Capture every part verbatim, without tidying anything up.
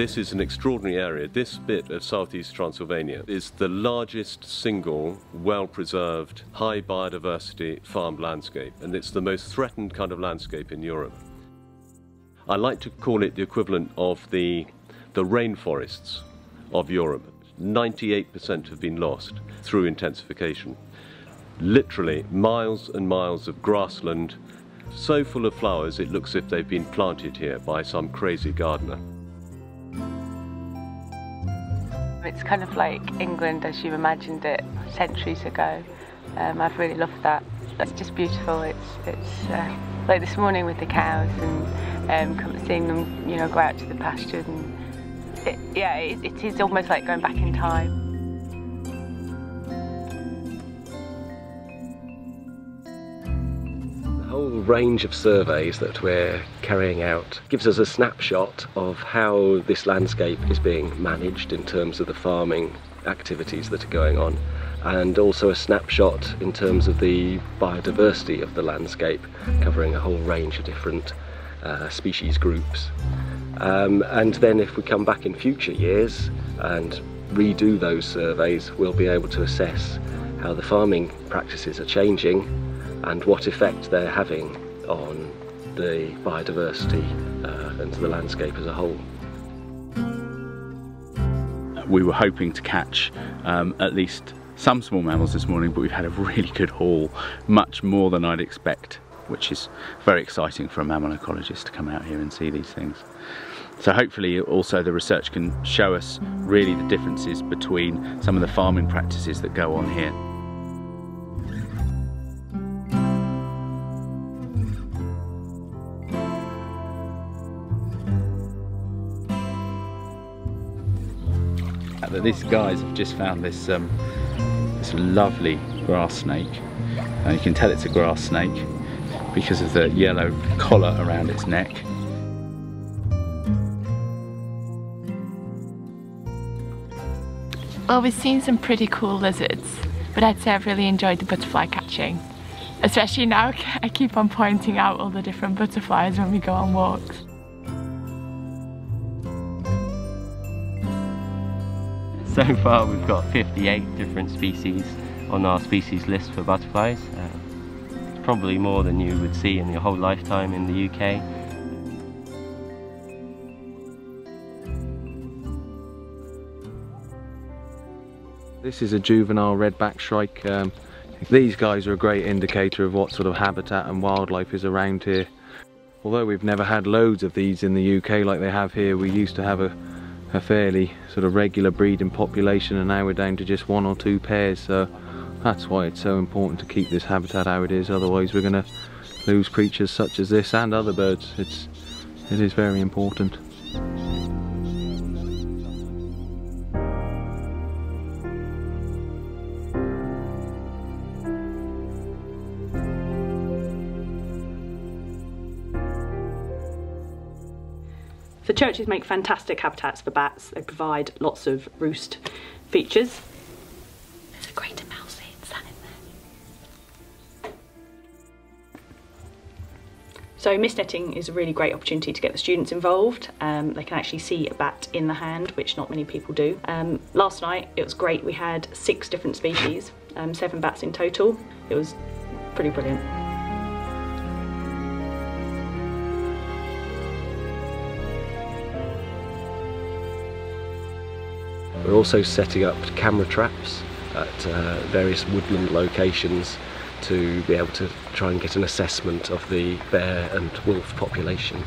This is an extraordinary area. This bit of southeast Transylvania is the largest single well-preserved high biodiversity farmed landscape, and it's the most threatened kind of landscape in Europe. I like to call it the equivalent of the, the rainforests of Europe. ninety-eight percent have been lost through intensification. Literally miles and miles of grassland, so full of flowers it looks as if they've been planted here by some crazy gardener. It's kind of like England as you imagined it centuries ago. Um, I've really loved that. It's just beautiful. It's, it's uh, like this morning with the cows and um, seeing them, you know, go out to the pasture. And it, yeah, it, it is almost like going back in time. The whole range of surveys that we're carrying out gives us a snapshot of how this landscape is being managed in terms of the farming activities that are going on, and also a snapshot in terms of the biodiversity of the landscape, covering a whole range of different uh, species groups. Um, and then if we come back in future years and redo those surveys, we'll be able to assess how the farming practices are changing and what effect they're having on the biodiversity uh, and the landscape as a whole. We were hoping to catch um, at least some small mammals this morning, but we've had a really good haul, much more than I'd expect, which is very exciting for a mammal ecologist to come out here and see these things. So hopefully also the research can show us really the differences between some of the farming practices that go on here. That these guys have just found this um, this lovely grass snake, and you can tell it's a grass snake because of the yellow collar around its neck. Well, we've seen some pretty cool lizards, but I'd say I've really enjoyed the butterfly catching. Especially now, I keep on pointing out all the different butterflies when we go on walks. So far we've got fifty-eight different species on our species list for butterflies. Uh, probably more than you would see in your whole lifetime in the U K. This is a juvenile red-backed shrike. Um, these guys are a great indicator of what sort of habitat and wildlife is around here. Although we've never had loads of these in the U K like they have here, we used to have a a fairly sort of regular breeding population, and now we're down to just one or two pairs, so that's why it's so important to keep this habitat how it is, otherwise we're going to lose creatures such as this and other birds. It's, it is very important. The churches make fantastic habitats for bats. They provide lots of roost features. There's a greater mouse head sat in there. So mist netting is a really great opportunity to get the students involved. Um, they can actually see a bat in the hand, which not many people do. Um, last night it was great. We had six different species, um, seven bats in total. It was pretty brilliant. We're also setting up camera traps at uh, various woodland locations to be able to try and get an assessment of the bear and wolf population.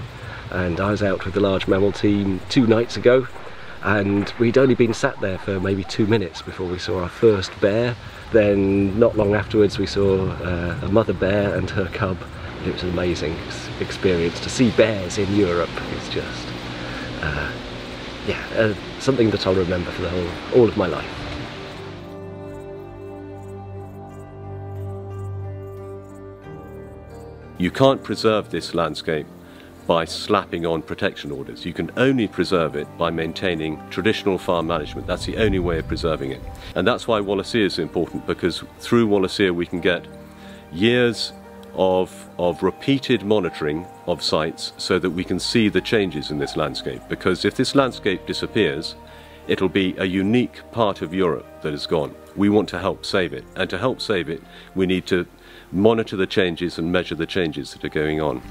And I was out with the large mammal team two nights ago, and we'd only been sat there for maybe two minutes before we saw our first bear. Then not long afterwards we saw uh, a mother bear and her cub. It was an amazing experience to see bears in Europe. It's just uh, Yeah, uh, something that I'll remember for the whole, all of my life. You can't preserve this landscape by slapping on protection orders. You can only preserve it by maintaining traditional farm management. That's the only way of preserving it. And that's why Wallacea is important, because through Wallacea we can get years of, of repeated monitoring of sites so that we can see the changes in this landscape. Because if this landscape disappears, it'll be a unique part of Europe that is gone. We want to help save it, and to help save it, we need to monitor the changes and measure the changes that are going on.